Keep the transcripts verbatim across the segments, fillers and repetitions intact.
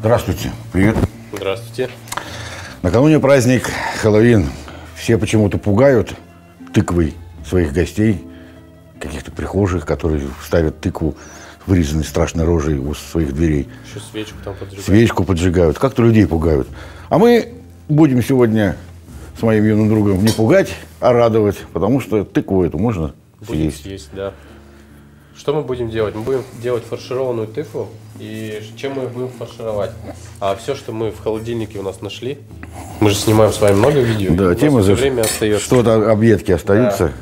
Здравствуйте. Привет. Здравствуйте. Накануне праздник Хэллоуин. Все почему-то пугают тыквой своих гостей, каких-то прихожих, которые ставят тыкву, вырезанной страшной рожей у своих дверей. Еще свечку там поджигают. Свечку поджигают. Как-то людей пугают. А мы будем сегодня с моим юным другом не пугать, а радовать, потому что тыкву эту можно будем съесть. съесть да. Что мы будем делать? Мы будем делать фаршированную тыкву. И чем мы будем фаршировать? А все, что мы в холодильнике у нас нашли, мы же снимаем с вами много видео, да, тема за время остается. Что-то объедки остаются.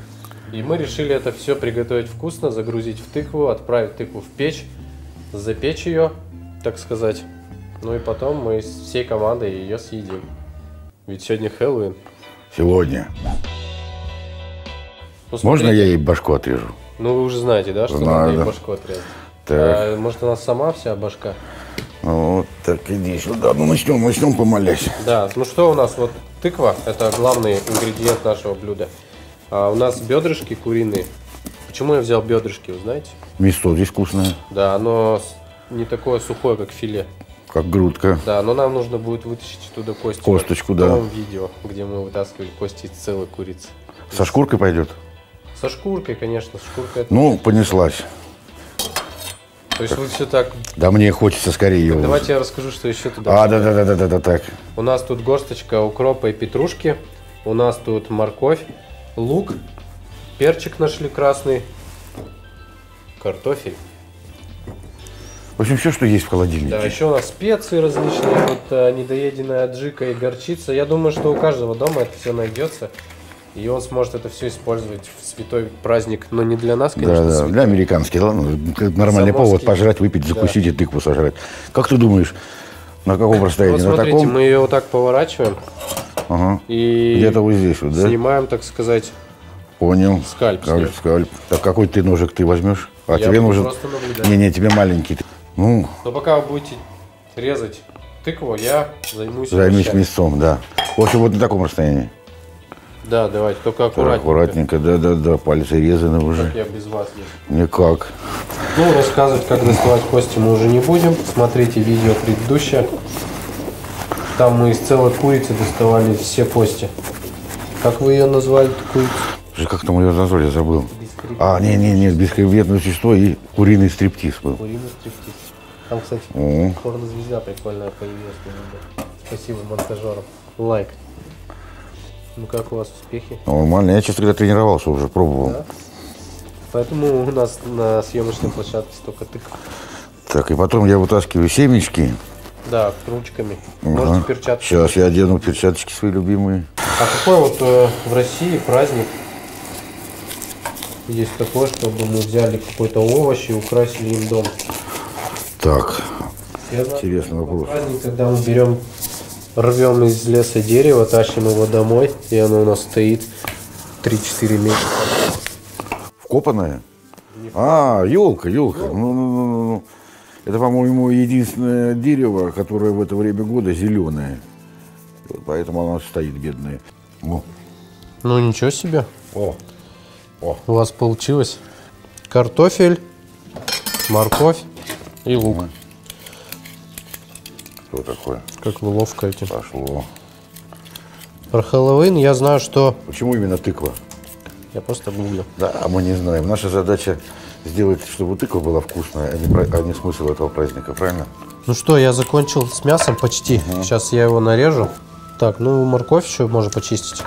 Да. И мы решили это все приготовить вкусно, загрузить в тыкву, отправить тыкву в печь, запечь ее, так сказать. Ну и потом мы всей командой ее съедим. Ведь сегодня Хэллоуин. Сегодня. Ну, можно я ей башку отрежу? Ну, вы уже знаете, да, что надо, надо и башку отрезать. А, может, она сама вся башка? Вот так, иди сюда. Ну, начнем, начнем помолясь. Да, ну что у нас? Вот тыква, это главный ингредиент нашего блюда. А у нас бедрышки куриные. Почему я взял бедрышки, вы знаете? Мясо здесь вкусное. Да, оно не такое сухое, как филе. Как грудка. Да, но нам нужно будет вытащить туда кости. Косточку, да. В том видео, где мы вытаскивали кости целой курицы. Со шкуркой пойдет? Со шкуркой, конечно. Шкурка это... Ну, понеслась. То есть вы все так... Да мне хочется скорее ее... Давайте я расскажу, что еще туда. А, да-да-да-да-да, так. У нас тут горсточка укропа и петрушки. У нас тут морковь, лук, перчик нашли красный, картофель. В общем, все, что есть в холодильнике. Да, еще у нас специи различные. Вот а, недоеденная аджика и горчица. Я думаю, что у каждого дома это все найдется. И он сможет это все использовать в святой праздник, но не для нас, конечно. Да, да. Для американских. Ладно, нормальный Заморский. Повод пожрать, выпить, закусить, да. И тыкву сожрать. Как ты думаешь, на каком расстоянии? Вот смотрите, на таком? Мы ее вот так поворачиваем. Ага. И где-то вот здесь вот, да? Снимаем, так сказать. Понял. Скальп. Скальп, скальп. Так какой ты ножик ты возьмешь? А я тебе нужен? Не, не, тебе маленький. Ну. Но пока вы будете резать тыкву, я займусь. Займусь мясом, да. В общем, вот на таком расстоянии. Да, давайте, только аккуратненько. Аккуратненько, да-да-да, пальцы резаны уже. Как я без вас не... Никак. Ну, рассказывать, как доставать кости мы уже не будем. Смотрите видео предыдущее. Там мы из целой курицы доставали все кости. Как вы ее назвали, курицу? Как там ее назвали, я забыл. А, не-не-не, бескребетное существо и куриный стриптиз был. Куриный стриптиз. Там, кстати, порнозвезда прикольная появилась. Спасибо монтажерам. Лайк. Ну как у вас успехи? Нормально, я, честно говоря, тренировался уже, пробовал. Да? Поэтому у нас на съемочной площадке столько тыкв. Так, и потом я вытаскиваю семечки. Да, ручками. Ага. Можете перчатки. Сейчас я одену перчаточки свои любимые. А какой вот э, в России праздник есть такой, чтобы мы взяли какой-то овощ и украсили им дом? Так, я интересный знаю, вопрос. Праздник, когда мы берем... Рвем из леса дерево, тащим его домой, и оно у нас стоит три-четыре месяца. Вкопанное? А, елка, елка. Ну, ну, ну, ну. Это, по-моему, единственное дерево, которое в это время года зеленое. Вот поэтому оно стоит, бедное. О. Ну, ничего себе. О. О. У вас получилось. Картофель, морковь и лук. Что такое? Как вы ловко этим. Пошло. Про Хэллоуин я знаю, что... Почему именно тыква? Я просто гуглю. Да, а мы не знаем. Наша задача сделать, чтобы тыква была вкусная, а не, а не смысл этого праздника, правильно? Ну что, я закончил с мясом почти. Угу. Сейчас я его нарежу. Так, ну морковь еще можно почистить.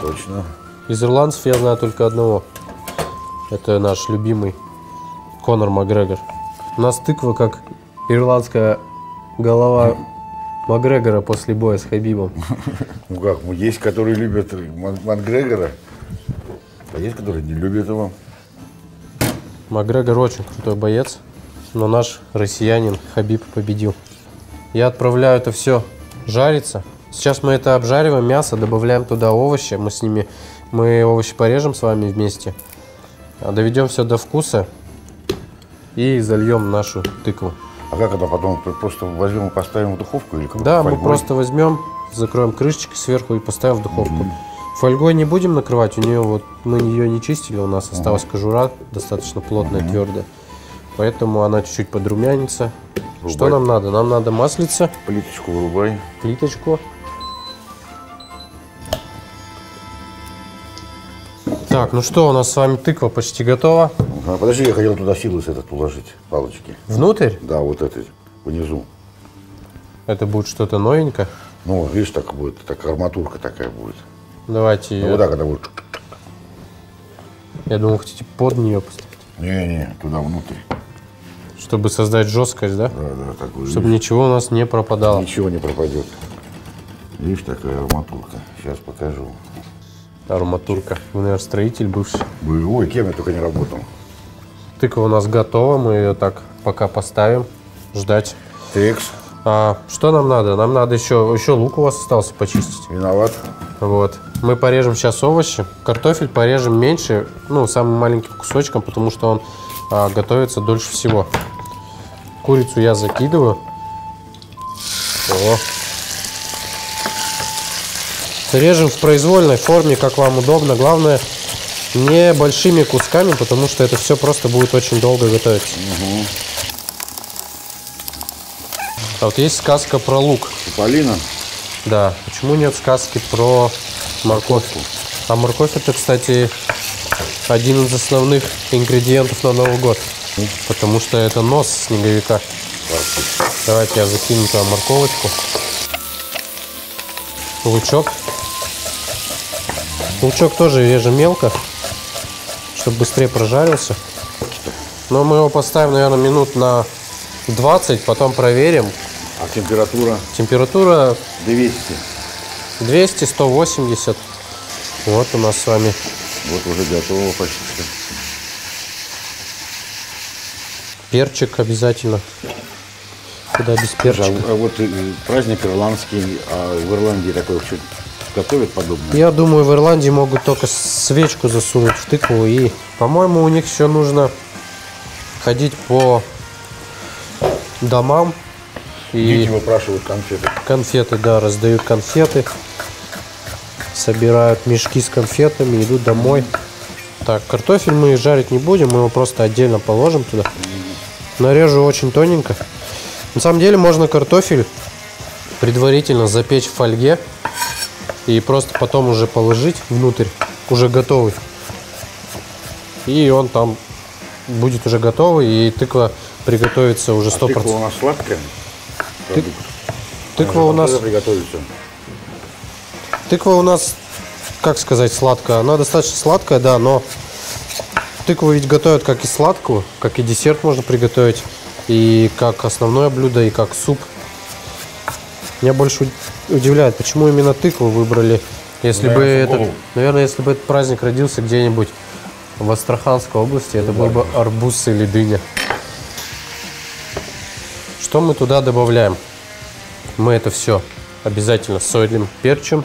Точно. Из ирландцев я знаю только одного. Это наш любимый Конор Макгрегор. У нас тыква как ирландская... Голова Макгрегора после боя с Хабибом. Ну как, есть, которые любят Макгрегора, а есть, которые не любят его. Макгрегор очень крутой боец, но наш россиянин Хабиб победил. Я отправляю это все жариться. Сейчас мы это обжариваем, мясо, добавляем туда овощи. Мы с ними, мы овощи порежем с вами вместе, доведем все до вкуса и зальем нашу тыкву. А как это потом? Просто возьмем и поставим в духовку? Или да, фольгой? Мы просто возьмем, закроем крышечкой сверху и поставим в духовку. Mm-hmm. Фольгой не будем накрывать, у нее вот мы ее не чистили, у нас осталась mm-hmm. кожура достаточно плотная, mm-hmm. твердая. поэтому она чуть-чуть подрумянится. Рубай. Что нам надо? Нам надо маслица. Плиточку вырубай. Плиточку. Так, ну что, у нас с вами тыква почти готова. Ага, подожди, я хотел туда силос этот положить, палочки. Внутрь? Да, вот этот, внизу. Это будет что-то новенькое? Ну, видишь, так будет, так арматурка такая будет. Давайте... Ну, вот так это будет. Я думал, хотите под нее поставить. Не-не, туда внутрь. Чтобы создать жесткость, да? Да-да, так вот. Чтобы видишь, ничего у нас не пропадало. Ничего не пропадет. Видишь, такая арматурка. Сейчас покажу. Арматурка. Вы, наверное, строитель бывший. Боевой, кем я только не работал. Тыква у нас готова, мы ее так пока поставим, ждать. Текс. А что нам надо? Нам надо еще, еще лук у вас остался почистить. Виноват. Вот. Мы порежем сейчас овощи. Картофель порежем меньше, ну, самым маленьким кусочком, потому что он а, готовится дольше всего. Курицу я закидываю. О. Режем в произвольной форме, как вам удобно. Главное, не большими кусками, потому что это все просто будет очень долго готовиться. Угу. А вот есть сказка про лук. Полина? Да. Почему нет сказки про морковь? А морковь это, кстати, один из основных ингредиентов на Новый год. Потому что это нос снеговика. Давайте я закину туда морковочку. Лучок. Лучок тоже режем мелко, чтобы быстрее прожарился. Но мы его поставим, наверное, минут на двадцать, потом проверим. А температура? Температура двести. двести, сто восемьдесят. Вот у нас с вами. Вот уже готово почти. Перчик обязательно. Куда без перчика? А вот праздник ирландский, а в Ирландии такой чуть готовят подобное? Я думаю, в Ирландии могут только свечку засунуть в тыкву. И, по-моему, у них еще нужно ходить по домам. И дети выпрашивают конфеты. Конфеты, да, раздают конфеты. Собирают мешки с конфетами, идут домой. Так, картофель мы жарить не будем, мы его просто отдельно положим туда. Нарежу очень тоненько. На самом деле можно картофель предварительно запечь в фольге. И просто потом уже положить внутрь, уже готовый. И он там будет уже готовый, и тыква приготовится уже сто процентов. А тыква у нас сладкая? Тык... Тыква у нас... Тыква у нас, как сказать, сладкая. Она достаточно сладкая, да, но тыкву ведь готовят как и сладкую, как и десерт можно приготовить, и как основное блюдо, и как суп. Меня больше удивляет, почему именно тыкву выбрали. Если бы этот, наверное, если бы этот праздник родился где-нибудь в Астраханской области, это был бы арбуз или дыня. Что мы туда добавляем? Мы это все обязательно солим, перчим.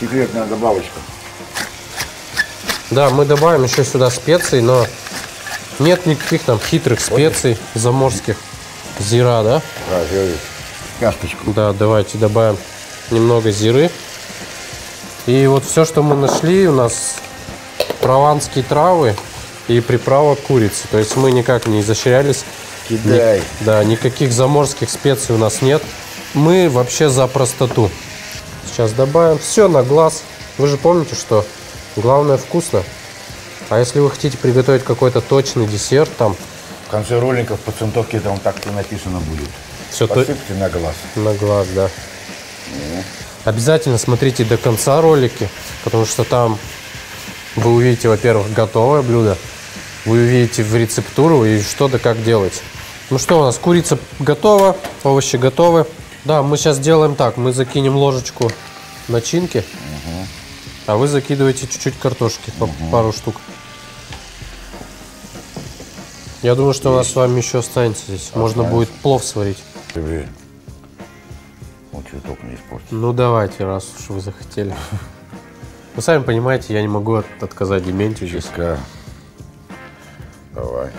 Секретная добавочка. Да, мы добавим еще сюда специи, но нет никаких там хитрых специй заморских. Зира, да? Да, зиры. Карточку. Да, давайте добавим немного зиры. И вот все, что мы нашли, у нас прованские травы и приправа курицы. То есть мы никак не изощрялись. Кидай. Ни, да, никаких заморских специй у нас нет. Мы вообще за простоту. Сейчас добавим все на глаз. Вы же помните, что главное вкусно. А если вы хотите приготовить какой-то точный десерт, там, в конце роликов по центовке там так и написано будет. Все посыпьте на глаз. На глаз, да. Mm. Обязательно смотрите до конца ролики, потому что там вы увидите, во-первых, готовое блюдо, вы увидите в рецептуру и что да как делать. Ну что, у нас курица готова, овощи готовы. Да, мы сейчас делаем так, мы закинем ложечку начинки, mm-hmm. а вы закидываете чуть-чуть картошки, mm-hmm. пару штук. Я думаю, что у нас с вами еще останется здесь. Останется. Можно будет плов сварить. Вот что только не испортить. Ну давайте, раз уж вы захотели. Вы сами понимаете, я не могу отказать Дементию здесь. Давай.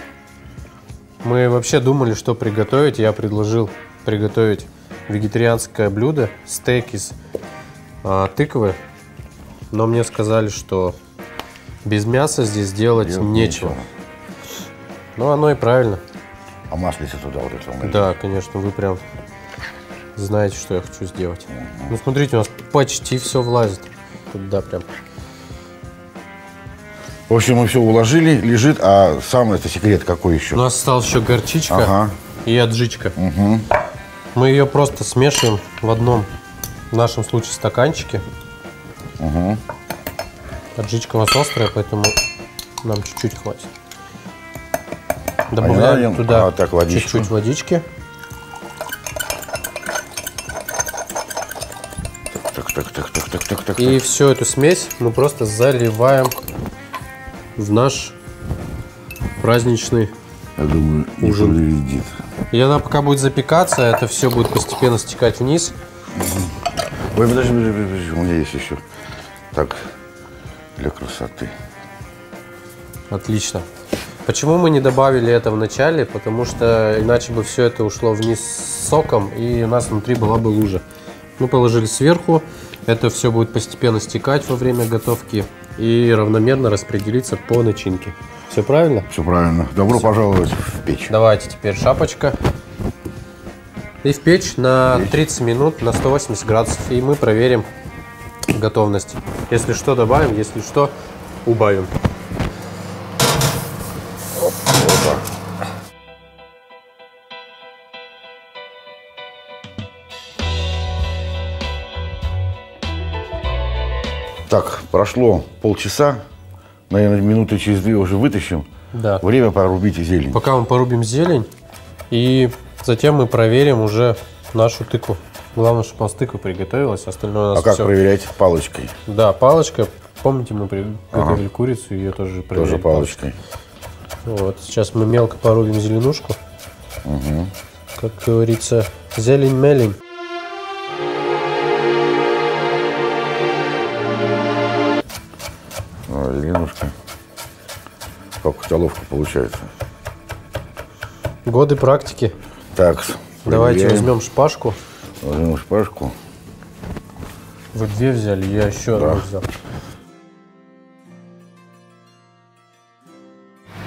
Мы вообще думали, что приготовить. Я предложил приготовить вегетарианское блюдо, стейк из а, тыквы. Но мне сказали, что Без мяса здесь делать Делать нечего. нечего. Ну, оно и правильно. А маслица туда вот это вам? Да, конечно, вы прям знаете, что я хочу сделать. Угу. Ну, смотрите, у нас почти все влазит. Туда прям. В общем, мы все уложили, лежит, а сам это секрет какой еще? У нас осталась еще горчичка ага. и аджичка. Угу. Мы ее просто смешиваем в одном, в нашем случае, стаканчике. Угу. Аджичка у нас острая, поэтому нам чуть-чуть хватит. Добавляем а туда а, чуть-чуть водички. Так, так, так, так, так, так, так. И всю эту смесь мы просто заливаем в наш праздничный Я думаю, ужин. Проведет. И она пока будет запекаться, это все будет постепенно стекать вниз. Ой, подожди, подожди, подожди, у меня есть еще. Так, для красоты. Отлично. Почему мы не добавили это в начале? Потому что иначе бы все это ушло вниз с соком, и у нас внутри была бы лужа. Мы положили сверху, это все будет постепенно стекать во время готовки и равномерно распределиться по начинке. Все правильно? Все правильно. Добро все. Пожаловать в печь. Давайте теперь шапочка. И в печь на тридцать минут на сто восемьдесят градусов, и мы проверим готовность. Если что, добавим, если что, убавим. Так, прошло полчаса, наверное, минуты через две уже вытащим. Да. Время порубить зелень. Пока мы порубим зелень, и затем мы проверим уже нашу тыкву. Главное, чтобы у нас тыква приготовилась, остальное у нас А все... как проверять? Палочкой? Да, палочка. Помните, мы приготовили ага. курицу, ее тоже проверяли. Тоже палочкой. палочкой. Вот, сейчас мы мелко порубим зеленушку. Угу. Как говорится, зелень-мелень. Зеленушка, как каталовка получается. Годы практики. Так, давайте проверяем. Возьмем шпажку. Возьмем шпажку. Вы две взяли, я еще да. одну взял.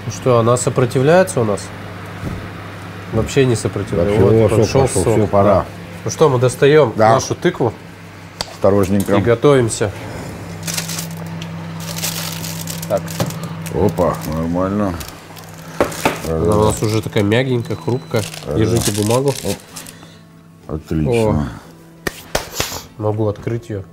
Ну что, она сопротивляется у нас? Вообще не сопротивляется. Вот, пошел, пошел, сок. Все, пора. Да. Ну что, мы достаем да. нашу тыкву. Осторожненько. И готовимся. Так. Опа, нормально. Она да. у нас уже такая мягенькая, хрупкая. Да. Держите бумагу. Оп. Отлично. О. Могу открыть ее.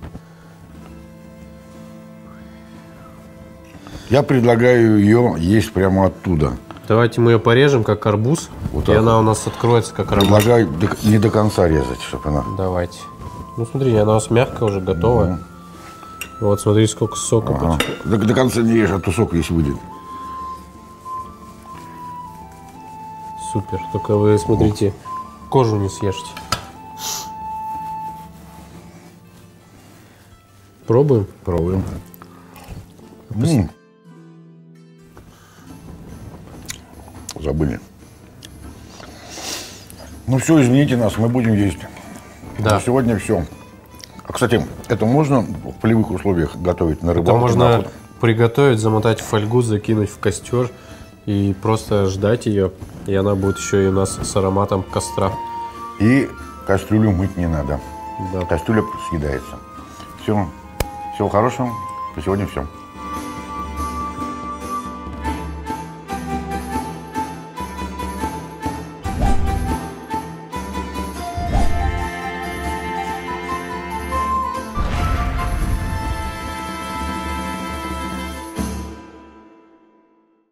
Я предлагаю ее есть прямо оттуда. Давайте мы ее порежем, как арбуз. Вот и так. она у нас откроется, как арбуз. Предлагаю не до конца резать, чтобы она... Давайте. Ну, смотри, она у нас мягкая уже, готовая. Угу. Вот, смотри, сколько сока. Ага. До, до конца не ешь, а то сок весь выйдет. Супер. Только вы, смотрите, О. кожу не съешьте. Пробуем? Пробуем. М-м. Забыли. Ну все, извините нас, мы будем есть. Да. На сегодня все. Кстати, это можно в полевых условиях готовить на рыбалку? Это можно приготовить, замотать в фольгу, закинуть в костер и просто ждать ее. И она будет еще и у нас с ароматом костра. И кастрюлю мыть не надо. Да. Кастрюля съедается. Все. Всего хорошего. На сегодня все.